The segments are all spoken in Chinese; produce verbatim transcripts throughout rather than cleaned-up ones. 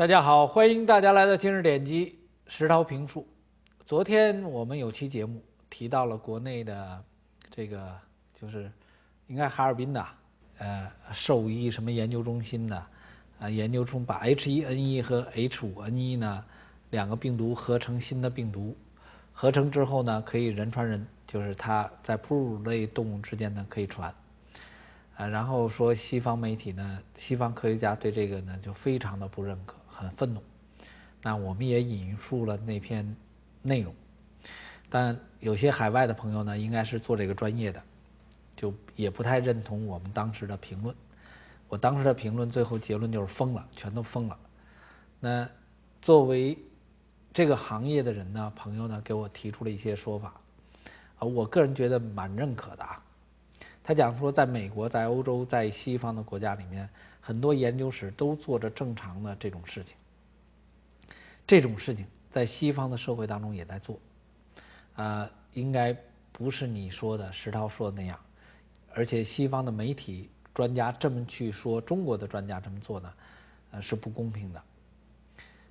大家好，欢迎大家来到今日点击石涛评述。昨天我们有期节目提到了国内的这个，就是应该哈尔滨的呃兽医什么研究中心的，呃研究出把 H 一 N 一 和 H 五 N 一 呢两个病毒合成新的病毒，合成之后呢可以人传人，就是它在哺乳类动物之间呢可以传。 啊，然后说西方媒体呢，西方科学家对这个呢就非常的不认可，很愤怒。那我们也引述了那篇内容，但有些海外的朋友呢，应该是做这个专业的，就也不太认同我们当时的评论。我当时的评论最后结论就是疯了，全都疯了。那作为这个行业的人呢，朋友呢给我提出了一些说法，啊，我个人觉得蛮认可的啊。 他讲说，在美国、在欧洲、在西方的国家里面，很多研究室都做着正常的这种事情。这种事情在西方的社会当中也在做，啊、呃，应该不是你说的石涛说的那样。而且西方的媒体专家这么去说中国的专家这么做呢，呃，是不公平的。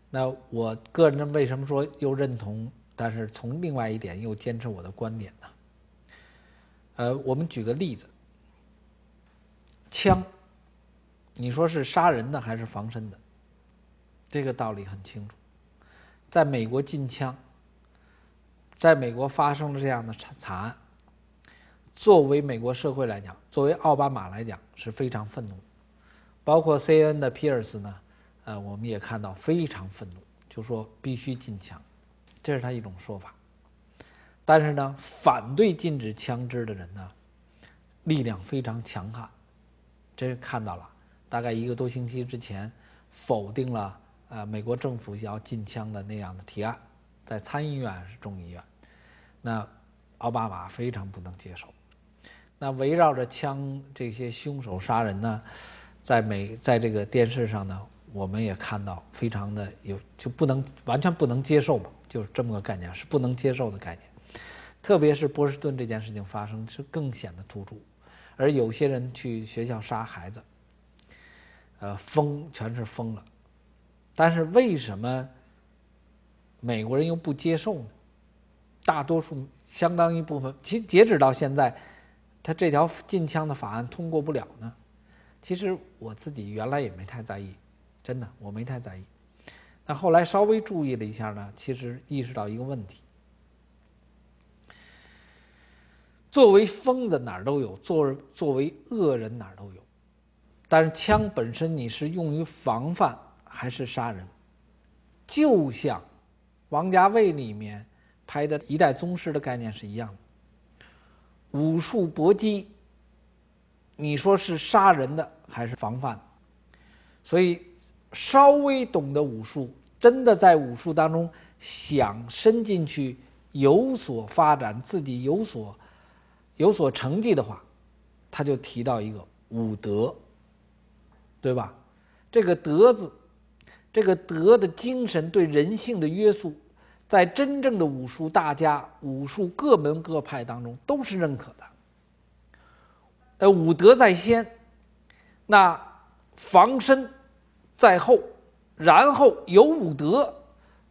那我个人为什么说又认同，但是从另外一点又坚持我的观点呢？ 呃，我们举个例子，枪，你说是杀人的还是防身的？这个道理很清楚。在美国禁枪，在美国发生了这样的惨案，作为美国社会来讲，作为奥巴马来讲是非常愤怒。包括 C N N 的皮尔斯呢，呃，我们也看到非常愤怒，就说必须禁枪，这是他一种说法。 但是呢，反对禁止枪支的人呢，力量非常强悍。这看到了，大概一个多星期之前，否定了呃美国政府要禁枪的那样的提案，在参议院还是众议院，那奥巴马非常不能接受。那围绕着枪这些凶手杀人呢，在美在这个电视上呢，我们也看到非常的有就不能完全不能接受嘛，就是这么个概念，是不能接受的概念。 特别是波士顿这件事情发生，是更显得突出。而有些人去学校杀孩子，呃，疯全是疯了。但是为什么美国人又不接受呢？大多数相当一部分，其实截止到现在，他这条禁枪的法案通过不了呢。其实我自己原来也没太在意，真的我没太在意。那后来稍微注意了一下呢，其实意识到一个问题。 作为疯子哪儿都有，作作为恶人哪儿都有，但是枪本身你是用于防范还是杀人？就像王家卫里面拍的一代宗师的概念是一样的，武术搏击，你说是杀人的还是防范？所以稍微懂得武术，真的在武术当中想伸进去，有所发展，自己有所。 有所成绩的话，他就提到一个武德，对吧？这个德字，这个德的精神对人性的约束，在真正的武术大家、武术各门各派当中都是认可的。呃，武德在先，那防身在后，然后有武德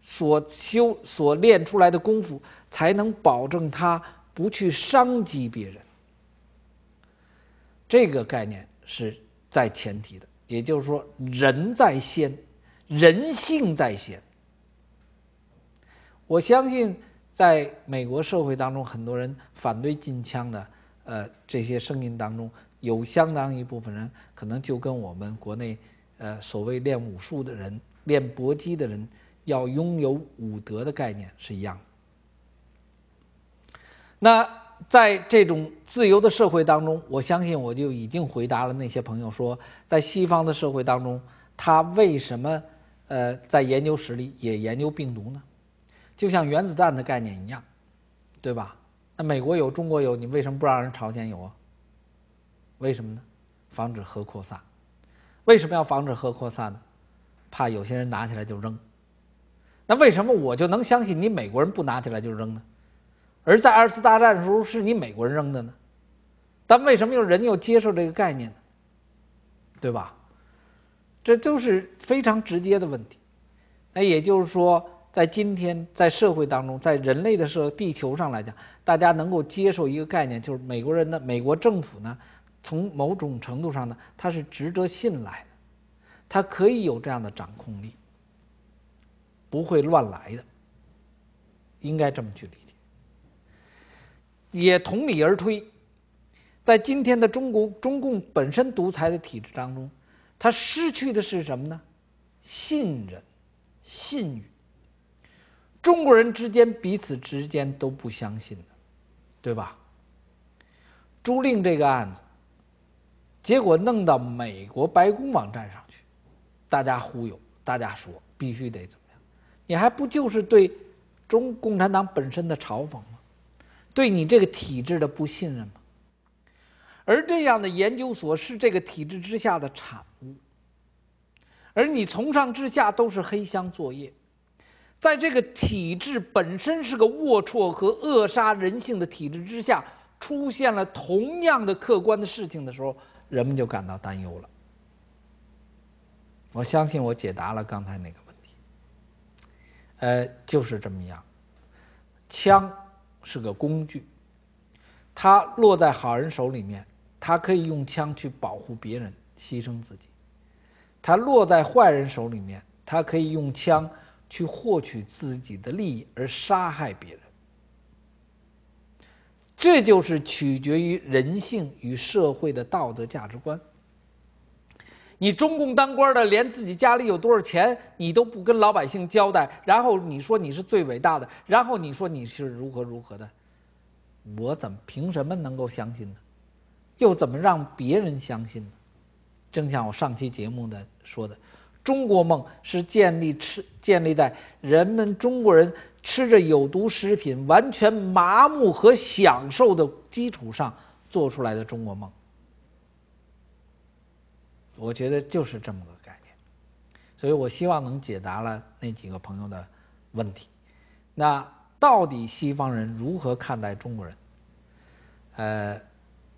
所修所练出来的功夫，才能保证他。 不去伤及别人，这个概念是在前提的，也就是说，人在先，人性在先。我相信，在美国社会当中，很多人反对禁枪的，呃，这些声音当中，有相当一部分人可能就跟我们国内，呃，所谓练武术的人、练搏击的人要拥有武德的概念是一样的。 那在这种自由的社会当中，我相信我就已经回答了那些朋友说，在西方的社会当中，他为什么呃在研究室里也研究病毒呢？就像原子弹的概念一样，对吧？那美国有，中国有，你为什么不让人朝鲜有啊？为什么呢？防止核扩散。为什么要防止核扩散呢？怕有些人拿起来就扔。那为什么我就能相信你美国人不拿起来就扔呢？ 而在二次大战的时候，是你美国人扔的呢，但为什么又人又接受这个概念呢？对吧？这就是非常直接的问题。那也就是说，在今天在社会当中，在人类的社地球上来讲，大家能够接受一个概念，就是美国人的美国政府呢，从某种程度上呢，它是值得信赖的，它可以有这样的掌控力，不会乱来的，应该这么去理解。也同理而推，在今天的中国中共本身独裁的体制当中，它失去的是什么呢？信任、信誉。中国人之间彼此之间都不相信的，对吧？朱令这个案子，结果弄到美国白宫网站上去，大家忽悠，大家说必须得怎么样？你还不就是对中共产党本身的嘲讽吗？对你这个体制的不信任吗？而这样的研究所是这个体制之下的产物，而你从上至下都是黑箱作业，在这个体制本身是个龌龊和扼杀人性的体制之下，出现了同样的客观的事情的时候，人们就感到担忧了。我相信我解答了刚才那个问题，呃，就是这么样，枪是个工具，它落在好人手里面，它可以用枪去保护别人，牺牲自己；它落在坏人手里面，它可以用枪去获取自己的利益而杀害别人。这就是取决于人性与社会的道德价值观。你中共当官的连自己家里有多少钱你都不跟老百姓交代，然后你说你是最伟大的，然后你说你是如何如何的，我怎么凭什么能够相信呢？又怎么让别人相信呢？正像我上期节目的说的，中国梦是建立吃建立在人们中国人吃着有毒食品完全麻木和享受的基础上做出来的中国梦。我觉得就是这么个概念，所以我希望能解答了那几个朋友的问题。那到底西方人如何看待中国人？呃，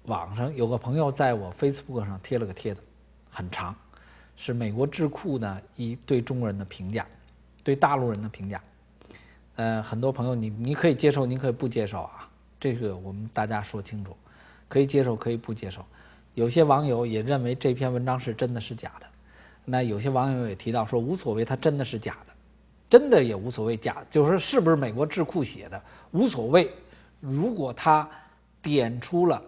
网上有个朋友在我 Facebook 上贴了个帖子，很长。是美国智库呢一对中国人的评价，对大陆人的评价，呃，很多朋友你你可以接受，你可以不接受啊，这个我们大家说清楚，可以接受，可以不接受。有些网友也认为这篇文章是真的是假的，那有些网友也提到说无所谓，它真的是假的，真的也无所谓，假就是是不是美国智库写的无所谓。如果他点出了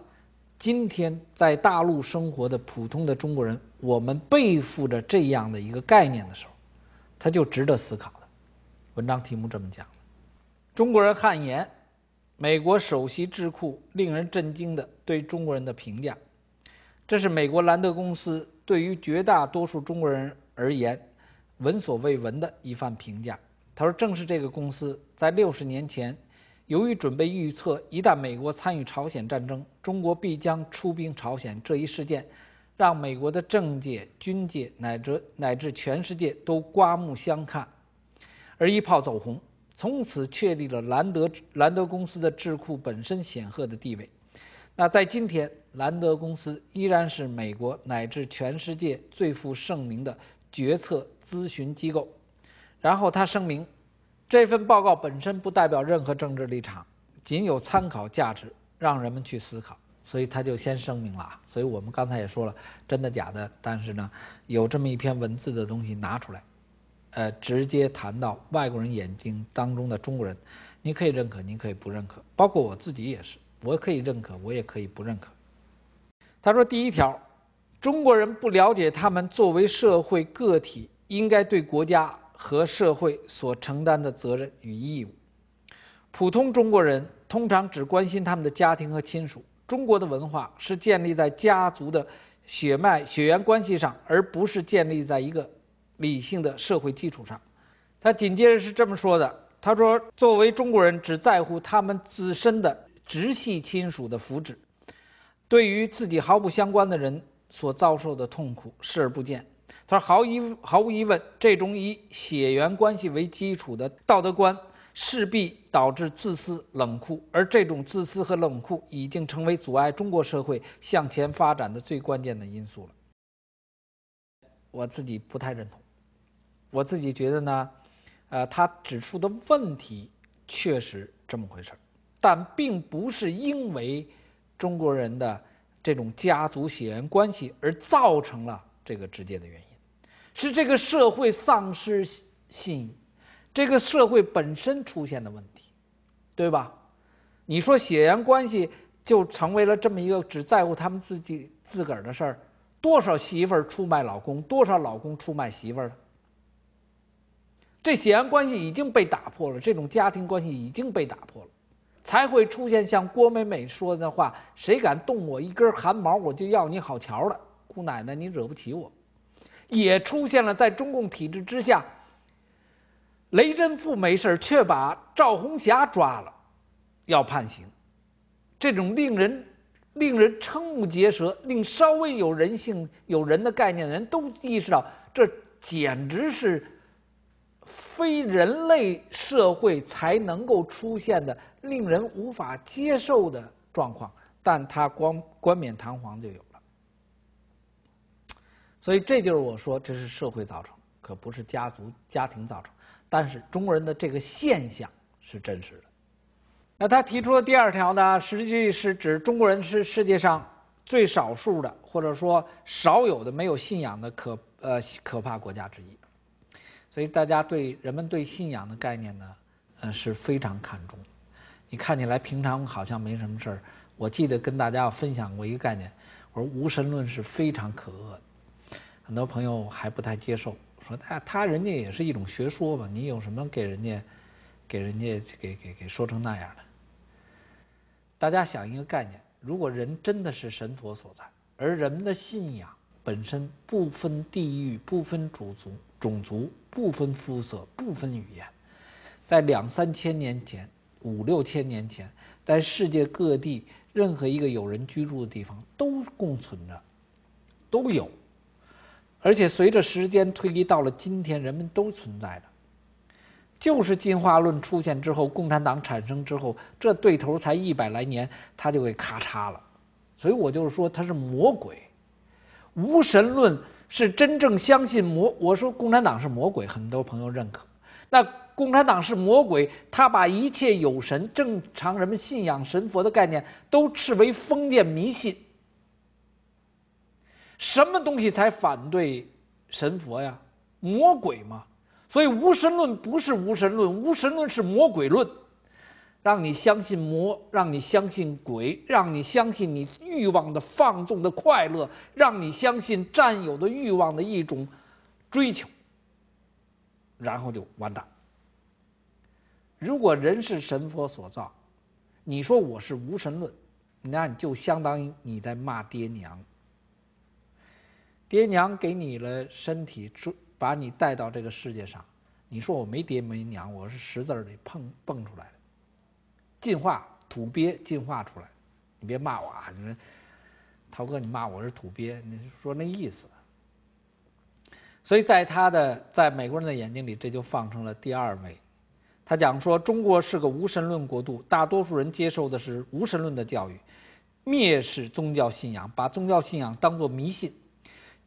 今天在大陆生活的普通的中国人，我们背负着这样的一个概念的时候，它就值得思考的。文章题目这么讲：中国人汗颜，美国首席智库令人震惊的对中国人的评价。这是美国兰德公司对于绝大多数中国人而言闻所未闻的一番评价。他说，正是这个公司在六十年前由于准备预测一旦美国参与朝鲜战争，中国必将出兵朝鲜这一事件，让美国的政界、军界乃至乃至全世界都刮目相看，而一炮走红，从此确立了兰德兰德公司的智库本身显赫的地位。那在今天，兰德公司依然是美国乃至全世界最负盛名的决策咨询机构。然后他声明，这份报告本身不代表任何政治立场，仅有参考价值，让人们去思考。所以他就先声明了啊。所以我们刚才也说了，真的假的，但是呢，有这么一篇文字的东西拿出来，呃，直接谈到外国人眼睛当中的中国人，你可以认可，你可以不认可，包括我自己也是，我可以认可，我也可以不认可。他说，第一条，中国人不了解他们作为社会个体应该对国家和社会所承担的责任与义务。普通中国人通常只关心他们的家庭和亲属。中国的文化是建立在家族的血脉血缘关系上，而不是建立在一个理性的社会基础上。他紧接着是这么说的，他说，作为中国人只在乎他们自身的直系亲属的福祉，对于自己毫不相关的人所遭受的痛苦视而不见。他说，毫一毫无疑问，这种以血缘关系为基础的道德观势必导致自私冷酷，而这种自私和冷酷已经成为阻碍中国社会向前发展的最关键的因素了。我自己不太认同，我自己觉得呢，呃，他指出的问题确实这么回事，但并不是因为中国人的这种家族血缘关系而造成了这个直接的原因，是这个社会丧失信义，这个社会本身出现的问题，对吧？你说血缘关系就成为了这么一个只在乎他们自己自个儿的事儿，多少媳妇儿出卖老公，多少老公出卖媳妇儿了？这血缘关系已经被打破了，这种家庭关系已经被打破了，才会出现像郭美美说的话：“谁敢动我一根汗毛，我就要你好瞧了，姑奶奶你惹不起我。”也出现了在中共体制之下，雷震富没事却把赵红霞抓了，要判刑，这种令人令人瞠目结舌，令稍微有人性、有人的概念的人都意识到，这简直是非人类社会才能够出现的令人无法接受的状况，但他光冠冕堂皇就有了。所以这就是我说这是社会造成，可不是家族家庭造成，但是中国人的这个现象是真实的。那他提出的第二条呢，实际是指中国人是世界上最少数的，或者说少有的没有信仰的可呃可怕国家之一。所以大家对人们对信仰的概念呢，呃是非常看重。你看起来平常好像没什么事儿，我记得跟大家分享过一个概念，我说无神论是非常可恶的，很多朋友还不太接受，说他他人家也是一种学说吧，你有什么给人家给人家给给给说成那样的？大家想一个概念，如果人真的是神佛所在，而人们的信仰本身不分地域、不分种族、种族、不分肤色、不分语言，在两三千年前、五六千年前，在世界各地任何一个有人居住的地方都共存着，都有，而且随着时间推移，到了今天，人们都存在着。就是进化论出现之后，共产党产生之后，这对头才一百来年，他就给咔嚓了。所以我就是说，他是魔鬼。无神论是真正相信魔，我说共产党是魔鬼，很多朋友认可。那共产党是魔鬼，他把一切有神、正常人们信仰神佛的概念都视为封建迷信。什么东西才反对神佛呀？魔鬼嘛。所以无神论不是无神论，无神论是魔鬼论，让你相信魔，让你相信鬼，让你相信你欲望的放纵的快乐，让你相信占有的欲望的一种追求，然后就完蛋。如果人是神佛所造，你说我是无神论，那你就相当于你在骂爹娘，爹娘给你了身体，把你带到这个世界上，你说我没爹没娘，我是识字里碰蹦出来的，进化土鳖进化出来，你别骂我啊！你说，涛哥，你骂我是土鳖，你说那意思。所以在他的在美国人的眼睛里，这就放成了第二位。他讲说，中国是个无神论国度，大多数人接受的是无神论的教育，蔑视宗教信仰，把宗教信仰当作迷信，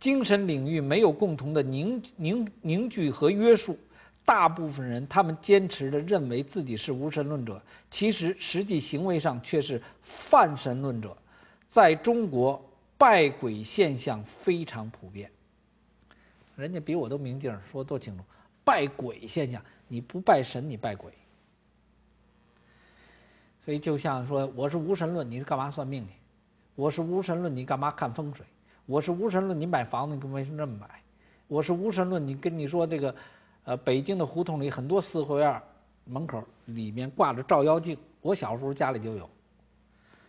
精神领域没有共同的凝凝凝聚和约束。大部分人他们坚持的认为自己是无神论者，其实实际行为上却是泛神论者。在中国，拜鬼现象非常普遍。人家比我都明镜，说多清楚。拜鬼现象，你不拜神，你拜鬼。所以就像说，我是无神论，你干嘛算命去？我是无神论，你干嘛看风水？我是无神论，你买房子你为什么这么买？我是无神论，你跟你说这个。呃，北京的胡同里很多四合院门口里面挂着照妖镜，我小时候家里就有。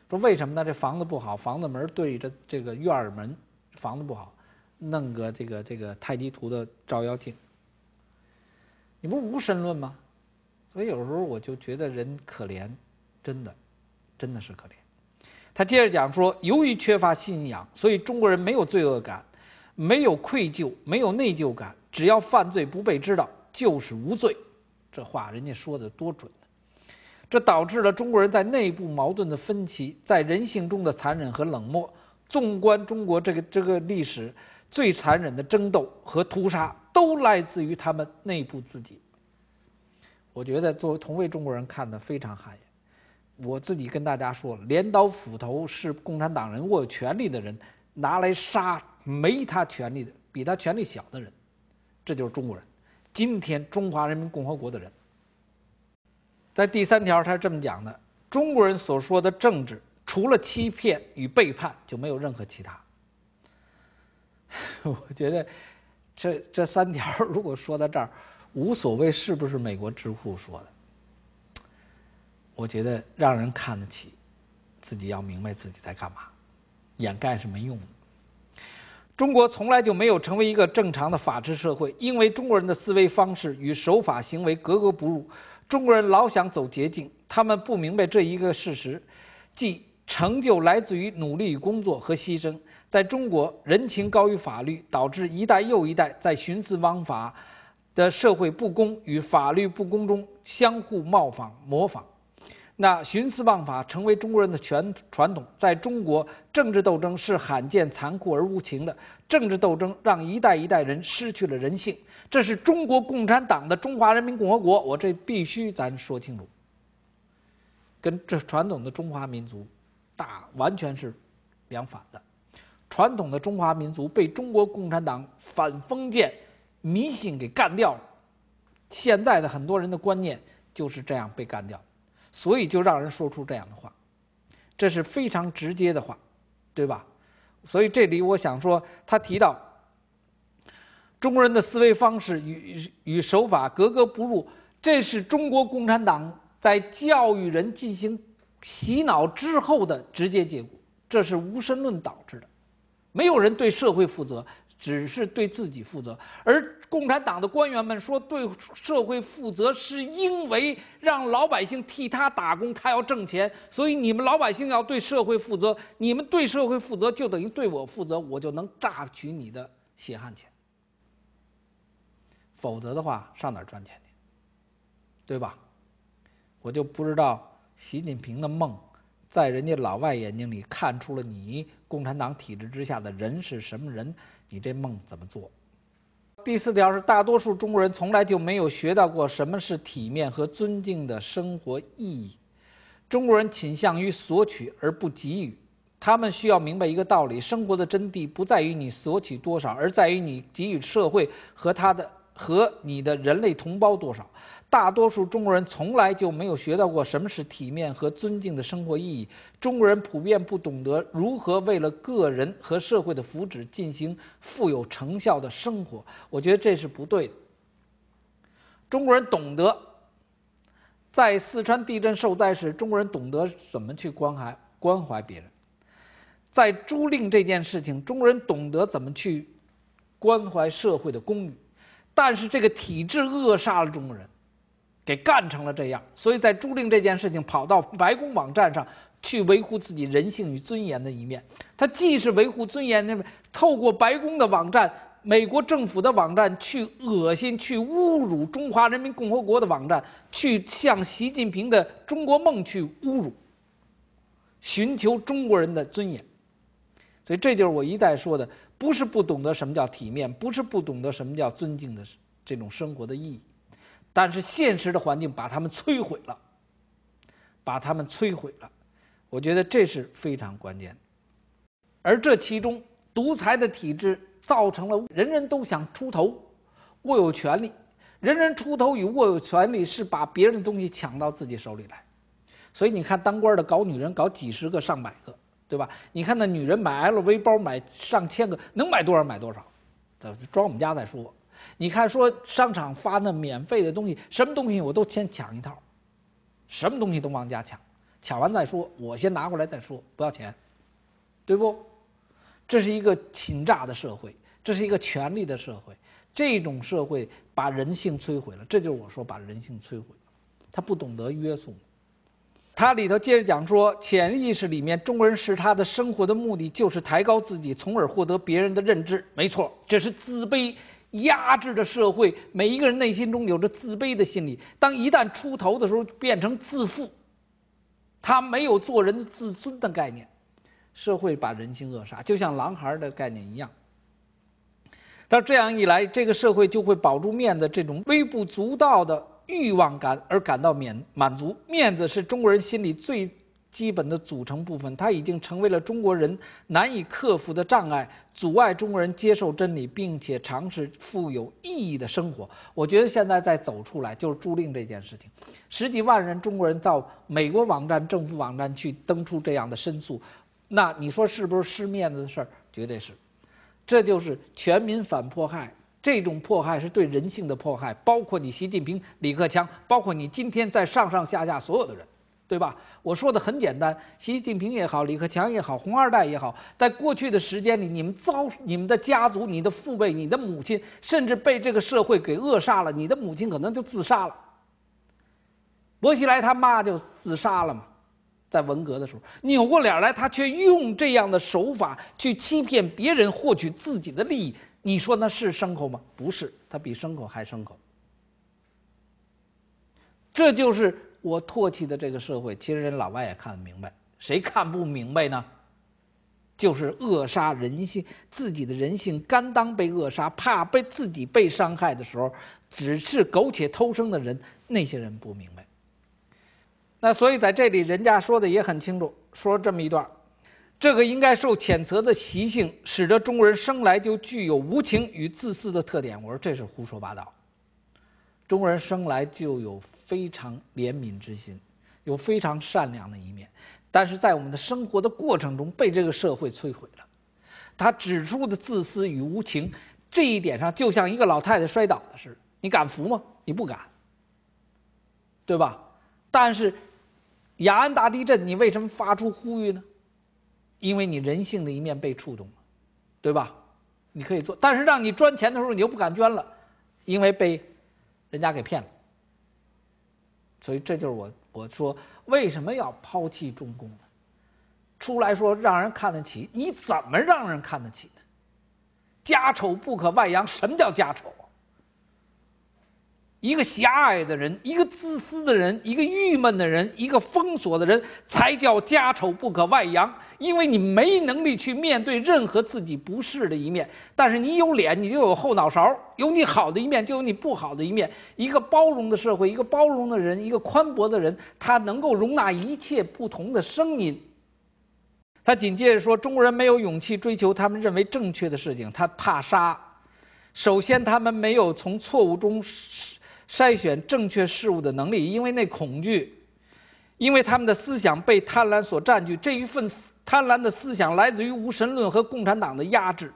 说为什么呢？这房子不好，房子门对着这个院儿门，房子不好，弄个这个这个太极图的照妖镜。你不是无神论吗？所以有时候我就觉得人可怜，真的，真的是可怜。他接着讲说，由于缺乏信仰，所以中国人没有罪恶感，没有愧疚，没有内疚感。只要犯罪不被知道，就是无罪。这话人家说的多准呢！这导致了中国人在内部矛盾的分歧，在人性中的残忍和冷漠。纵观中国这个这个历史，最残忍的争斗和屠杀，都来自于他们内部自己。我觉得作为同为中国人看的非常汗颜。我自己跟大家说，镰刀斧头是共产党人握有权力的人拿来杀没他权力的、比他权力小的人，这就是中国人。今天中华人民共和国的人，在第三条他是这么讲的：中国人所说的政治，除了欺骗与背叛，就没有任何其他。我觉得这这三条如果说到这儿，无所谓是不是美国智库说的。我觉得让人看得起，自己要明白自己在干嘛，掩盖是没用的。中国从来就没有成为一个正常的法治社会，因为中国人的思维方式与守法行为格格不入。中国人老想走捷径，他们不明白这一个事实，即成就来自于努力与工作和牺牲。在中国，人情高于法律，导致一代又一代在徇私枉法的社会不公与法律不公中相互冒仿、模仿。那徇私枉法成为中国人的全传统。在中国，政治斗争是罕见、残酷而无情的。政治斗争让一代一代人失去了人性，这是中国共产党的中华人民共和国，我这必须咱说清楚，跟这传统的中华民族大完全是两反的。传统的中华民族被中国共产党反封建迷信给干掉了，现在的很多人的观念就是这样被干掉了。所以就让人说出这样的话，这是非常直接的话，对吧？所以这里我想说，他提到中国人的思维方式与与手法格格不入，这是中国共产党在教育人进行洗脑之后的直接结果，这是无神论导致的。没有人对社会负责，只是对自己负责，而共产党的官员们说对社会负责，是因为让老百姓替他打工，他要挣钱，所以你们老百姓要对社会负责，你们对社会负责就等于对我负责，我就能榨取你的血汗钱，否则的话上哪儿赚钱去，对吧？我就不知道习近平的梦在人家老外眼睛里看出了你共产党体制之下的人是什么人，你这梦怎么做？第四条是大多数中国人从来就没有学到过什么是体面和尊敬的生活意义。中国人倾向于索取而不给予，他们需要明白一个道理：生活的真谛不在于你索取多少，而在于你给予社会和他的和你的人类同胞多少。大多数中国人从来就没有学到过什么是体面和尊敬的生活意义。中国人普遍不懂得如何为了个人和社会的福祉进行富有成效的生活，我觉得这是不对的。中国人懂得，在四川地震受灾时，中国人懂得怎么去关怀关怀别人。在租赁这件事情，中国人懂得怎么去关怀社会的公寓。但是这个体制扼杀了中国人，给干成了这样，所以在租赁这件事情跑到白宫网站上去维护自己人性与尊严的一面。他既是维护尊严，那透过白宫的网站、美国政府的网站去恶心、去侮辱中华人民共和国的网站，去向习近平的中国梦去侮辱，寻求中国人的尊严。所以这就是我一再说的，不是不懂得什么叫体面，不是不懂得什么叫尊敬的这种生活的意义，但是现实的环境把他们摧毁了，把他们摧毁了，我觉得这是非常关键的。而这其中，独裁的体制造成了人人都想出头，握有权力，人人出头与握有权力是把别人的东西抢到自己手里来。所以你看，当官的搞女人，搞几十个、上百个。对吧？你看那女人买 L V 包，买上千个，能买多少买多少，装我们家再说。你看说商场发那免费的东西，什么东西我都先抢一套，什么东西都往家抢，抢完再说，我先拿回来再说，不要钱，对不？这是一个侵诈的社会，这是一个权力的社会，这种社会把人性摧毁了，这就是我说把人性摧毁了，他不懂得约束。他里头接着讲说，潜意识里面中国人是他的生活的目的就是抬高自己，从而获得别人的认知。没错，这是自卑压制的社会，每一个人内心中有着自卑的心理，当一旦出头的时候变成自负，他没有做人自尊的概念，社会把人性扼杀，就像狼孩的概念一样。但这样一来，这个社会就会保住面的这种微不足道的欲望感而感到满满足。面子是中国人心里最基本的组成部分，它已经成为了中国人难以克服的障碍，阻碍中国人接受真理，并且尝试富有意义的生活。我觉得现在在走出来，就是租赁这件事情，十几万人中国人到美国网站、政府网站去登出这样的申诉，那你说是不是失面子的事儿？绝对是，这就是全民反迫害。 这种迫害是对人性的迫害，包括你习近平、李克强，包括你今天在上上下下所有的人，对吧？我说的很简单，习近平也好，李克强也好，红二代也好，在过去的时间里，你们遭、你们的家族、你的父辈、你的母亲，甚至被这个社会给扼杀了。你的母亲可能就自杀了，薄熙来他妈就自杀了嘛，在文革的时候，扭过脸来，他却用这样的手法去欺骗别人，获取自己的利益。 你说那是牲口吗？不是，它比牲口还牲口。这就是我唾弃的这个社会。其实人老外也看得明白，谁看不明白呢？就是扼杀人性，自己的人性甘当被扼杀，怕被自己被伤害的时候，只是苟且偷生的人，那些人不明白。那所以在这里，人家说的也很清楚，说这么一段。 这个应该受谴责的习性，使得中国人生来就具有无情与自私的特点。我说这是胡说八道。中国人生来就有非常怜悯之心，有非常善良的一面，但是在我们的生活的过程中被这个社会摧毁了。他指出的自私与无情这一点上，就像一个老太太摔倒的似的，你敢扶吗？你不敢，对吧？但是雅安大地震，你为什么发出呼吁呢？ 因为你人性的一面被触动了，对吧？你可以做，但是让你捐钱的时候，你又不敢捐了，因为被人家给骗了。所以这就是我我说为什么要抛弃中共呢？出来说让人看得起，你怎么让人看得起呢？家丑不可外扬，什么叫家丑啊？一个狭隘的人，一个自私的人，一个郁闷的人，一个封锁的人，才叫家丑不可外扬。因为你没能力去面对任何自己不是的一面，但是你有脸，你就有后脑勺，有你好的一面，就有你不好的一面。一个包容的社会，一个包容的人，一个宽博的人，他能够容纳一切不同的声音。他紧接着说，中国人没有勇气追求他们认为正确的事情，他怕杀。首先，他们没有从错误中 筛选正确事物的能力，因为那恐惧，因为他们的思想被贪婪所占据，这一份贪婪的思想来自于无神论和共产党的压制。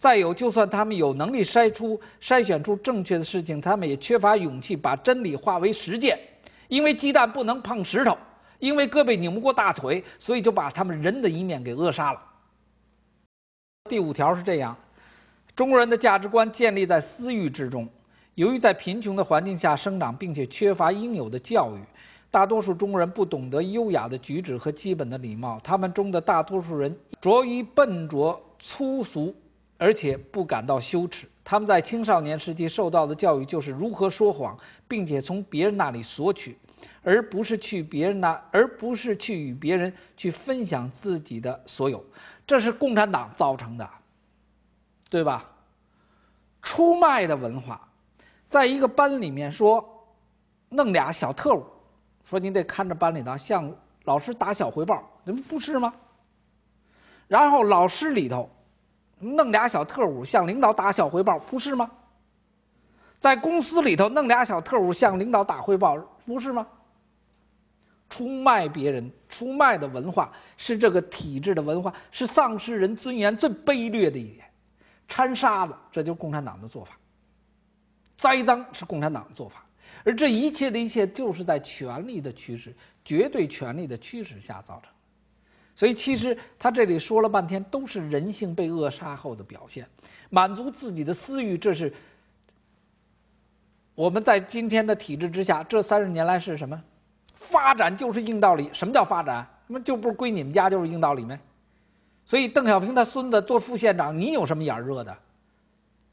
再有，就算他们有能力筛出、筛选出正确的事情，他们也缺乏勇气把真理化为实践，因为鸡蛋不能碰石头，因为胳膊拧不过大腿，所以就把他们人的一面给扼杀了。第五条是这样，中国人的价值观建立在私欲之中。 由于在贫穷的环境下生长，并且缺乏应有的教育，大多数中国人不懂得优雅的举止和基本的礼貌。他们中的大多数人拙于笨拙、粗俗，而且不感到羞耻。他们在青少年时期受到的教育就是如何说谎，并且从别人那里索取，而不是去别人那，而不是去与别人去分享自己的所有。这是共产党造成的，对吧？出卖的文化。 在一个班里面说，弄俩小特务，说你得看着班里头，向老师打小回报，你们不是吗？然后老师里头弄俩小特务，向领导打小回报，不是吗？在公司里头弄俩小特务，向领导打汇报，不是吗？出卖别人、出卖的文化是这个体制的文化，是丧失人尊严最卑劣的一点，掺沙子，这就是共产党的做法。 栽赃是共产党的做法，而这一切的一切就是在权力的驱使、绝对权力的驱使下造成的。所以，其实他这里说了半天，都是人性被扼杀后的表现。满足自己的私欲，这是我们在今天的体制之下，这三十年来是什么？发展就是硬道理。什么叫发展？那就不是归你们家就是硬道理呗。所以，邓小平他孙子做副县长，你有什么眼热的？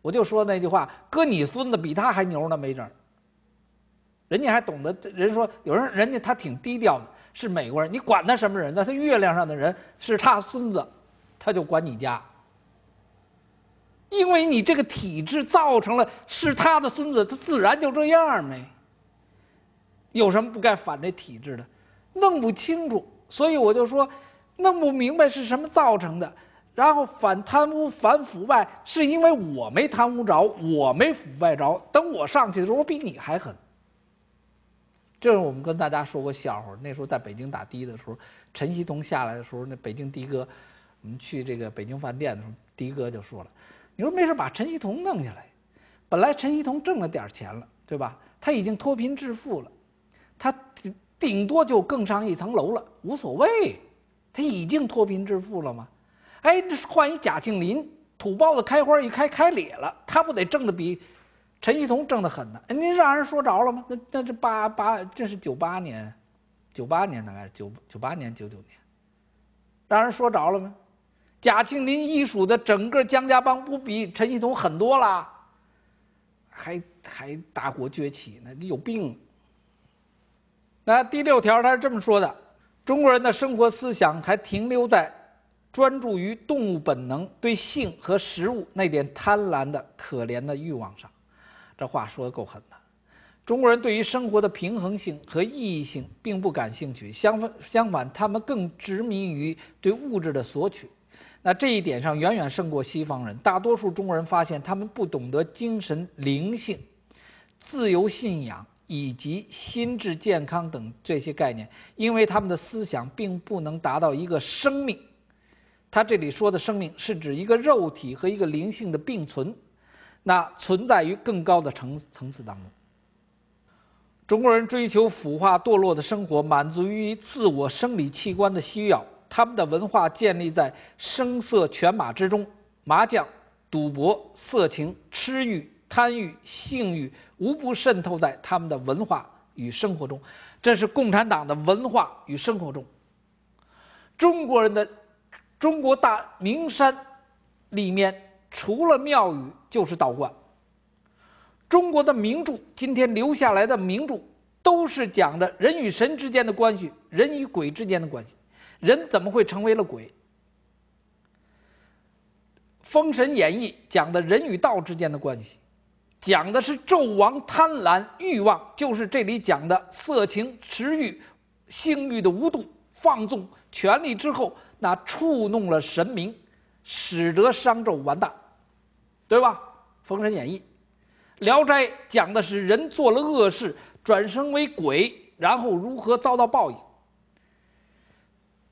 我就说那句话，搁你孙子比他还牛呢，没准儿。人家还懂得，人说有人人家他挺低调的，是美国人，你管他什么人呢？他月亮上的人是他孙子，他就管你家，因为你这个体制造成了是他的孙子，他自然就这样呗。有什么不该反这体制的？弄不清楚，所以我就说，弄不明白是什么造成的。然后反贪污、反腐败，是因为我没贪污着，我没腐败着。等我上去的时候，我比你还狠。这是我们跟大家说过笑话。那时候在北京打的的时候，陈希同下来的时候，那北京的哥，我们去这个北京饭店的时候，的哥就说了：“你说没事把陈希同弄下来。本来陈希同挣了点钱了，对吧？他已经脱贫致富了，他顶多就更上一层楼了，无所谓。他已经脱贫致富了吗？”哎，这换一贾庆林，土包子开花一开开裂了，他不得挣的比陈希同挣的狠呢？哎，您让人说着了吗？那那这八八，这是九八年，九八年大概是九九八年九九年，让人说着了吗？贾庆林一属的整个江家帮不比陈希同狠多了，还还大国崛起呢？你有病！那第六条他是这么说的：中国人的生活思想还停留在专注于动物本能对性和食物那点贪婪的可怜的欲望上，这话说得够狠的。中国人对于生活的平衡性和意义性并不感兴趣，相反，相反，他们更执迷于对物质的索取。那这一点上远远胜过西方人。大多数中国人发现，他们不懂得精神、灵性、自由信仰以及心智健康等这些概念，因为他们的思想并不能达到一个生命。他这里说的生命是指一个肉体和一个灵性的并存，那存在于更高的层层次当中。中国人追求腐化堕落的生活，满足于自我生理器官的需要。他们的文化建立在声色犬马之中，麻将、赌博、色情、吃欲、贪欲、性欲无不渗透在他们的文化与生活中。这是共产党的文化与生活中。中国人的中国大名山里面，除了庙宇就是道观。中国的名著，今天留下来的名著，都是讲的人与神之间的关系，人与鬼之间的关系。人怎么会成为了鬼？《封神演义》讲的人与道之间的关系，讲的是纣王贪婪欲望，就是这里讲的色情、食欲、性欲的无度放纵、权力之后。那触弄了神明，使得商纣完蛋，对吧？《封神演义》《聊斋》讲的是人做了恶事，转生为鬼，然后如何遭到报应。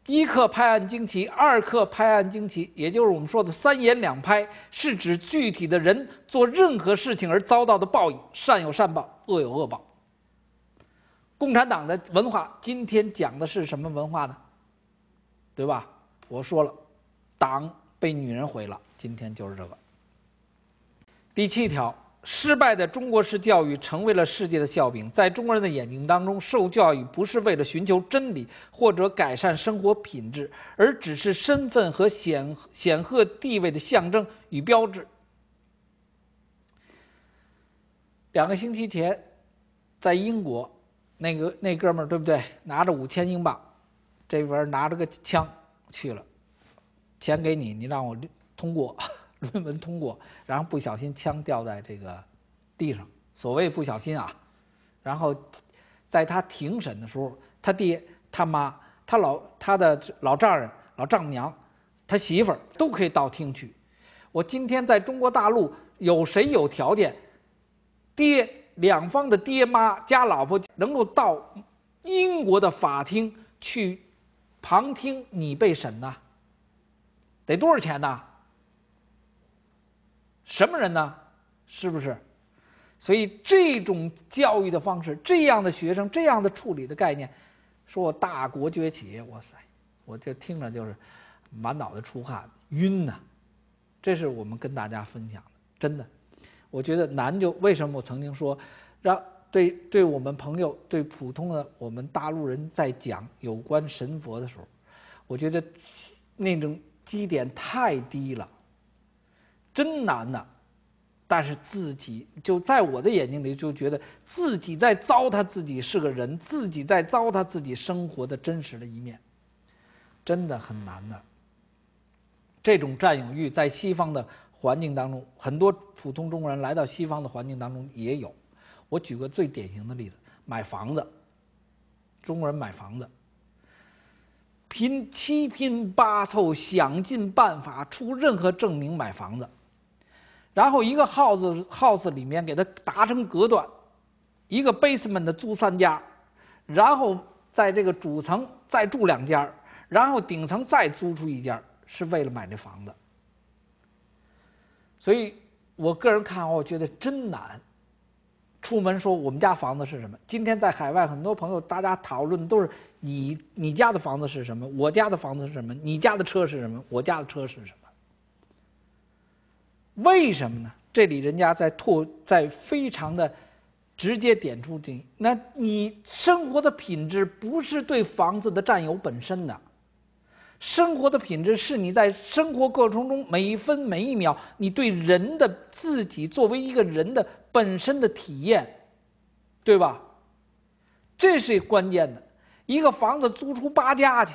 一刻拍案惊奇，二刻拍案惊奇，也就是我们说的三言两拍，是指具体的人做任何事情而遭到的报应，善有善报，恶有恶报。共产党的文化今天讲的是什么文化呢？对吧？我说了，党被女人毁了，今天就是这个。第七条，失败的中国式教育成为了世界的笑柄。在中国人的眼睛当中，受教育不是为了寻求真理或者改善生活品质，而只是身份和显显赫地位的象征与标志。两个星期前，在英国，那个那哥们儿对不对？拿着五千英镑，这边拿着个枪。去了，钱给你，你让我通过论文通过，然后不小心枪掉在这个地上，所谓不小心啊。然后在他庭审的时候，他爹、他妈、他老、他的老丈人、老丈母娘、他媳妇儿都可以到庭去。我今天在中国大陆有谁有条件，爹两方的爹妈加老婆能够到英国的法庭去？旁听你被审呐，得多少钱呐？什么人呢？是不是？所以这种教育的方式，这样的学生，这样的处理的概念，说我大国崛起，哇塞，我就听着就是满脑袋出汗，晕呐、啊。这是我们跟大家分享的，真的，我觉得难就为什么我曾经说让。对，对我们朋友，对普通的我们大陆人在讲有关神佛的时候，我觉得那种基点太低了，真难呐、啊。但是自己就在我的眼睛里就觉得自己在糟蹋自己是个人，自己在糟蹋自己生活的真实的一面，真的很难的、啊。这种占有欲在西方的环境当中，很多普通中国人来到西方的环境当中也有。我举个最典型的例子，买房子，中国人买房子，拼七拼八凑，想尽办法出任何证明买房子，然后一个 house house 里面给它达成隔断，一个 basement 租三家，然后在这个主层再住两家，然后顶层再租出一家，是为了买这房子。所以我个人看，我觉得真难。 出门说我们家房子是什么？今天在海外，很多朋友大家讨论都是你你家的房子是什么？我家的房子是什么？你家的车是什么？我家的车是什么？为什么呢？这里人家在拓，在非常的直接点出这，那你生活的品质不是对房子的占有本身的，生活的品质是你在生活过程中每一分每一秒，你对人的自己作为一个人的。 本身的体验，对吧？这是关键的。一个房子租出八家去，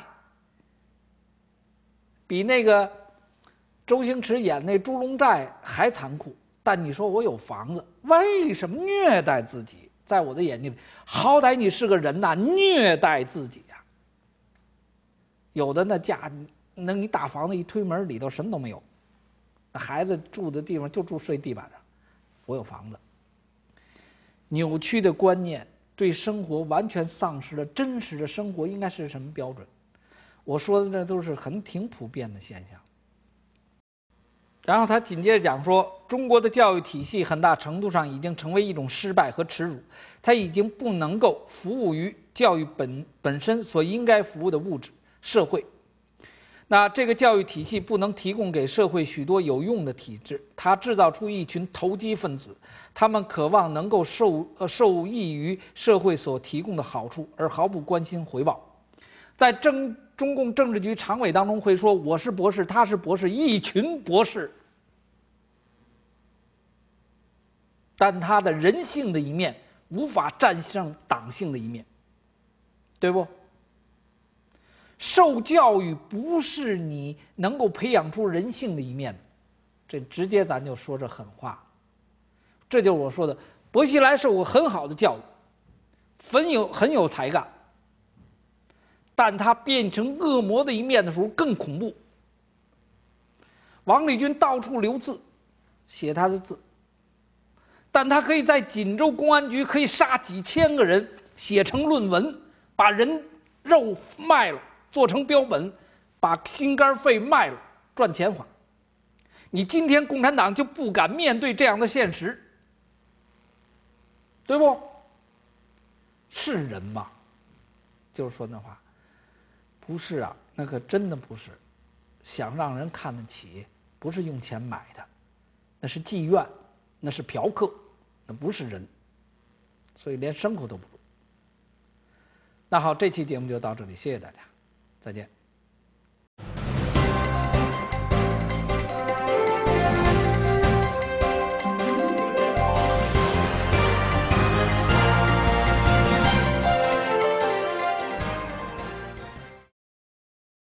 比那个周星驰演那《猪笼寨》还残酷。但你说我有房子，为什么虐待自己？在我的眼睛里，好歹你是个人呐，虐待自己呀、啊！有的那家，那你大房子一推门，里头什么都没有，孩子住的地方就住睡地板上。 我有房子，扭曲的观念对生活完全丧失了真实的生活应该是什么标准？我说的这都是很挺普遍的现象。然后他紧接着讲说，中国的教育体系很大程度上已经成为一种失败和耻辱，它已经不能够服务于教育本本身所应该服务的物质社会。 那这个教育体系不能提供给社会许多有用的体制，它制造出一群投机分子，他们渴望能够受呃受益于社会所提供的好处，而毫不关心回报。在政中共政治局常委当中会说我是博士，他是博士，一群博士，但他的人性的一面无法战胜党性的一面，对不？ 受教育不是你能够培养出人性的一面的，这直接咱就说这狠话。这就是我说的，薄熙来受过很好的教育，很有很有才干，但他变成恶魔的一面的时候更恐怖。王立军到处留字，写他的字，但他可以在锦州公安局可以杀几千个人，写成论文，把人肉卖了。 做成标本，把心肝肺卖了，赚钱花。你今天共产党就不敢面对这样的现实，对不？是人吗？就是说那话，不是啊，那可真的不是。想让人看得起，不是用钱买的，那是妓院，那是嫖客，那不是人，所以连牲口都不如。那好，这期节目就到这里，谢谢大家。 再见。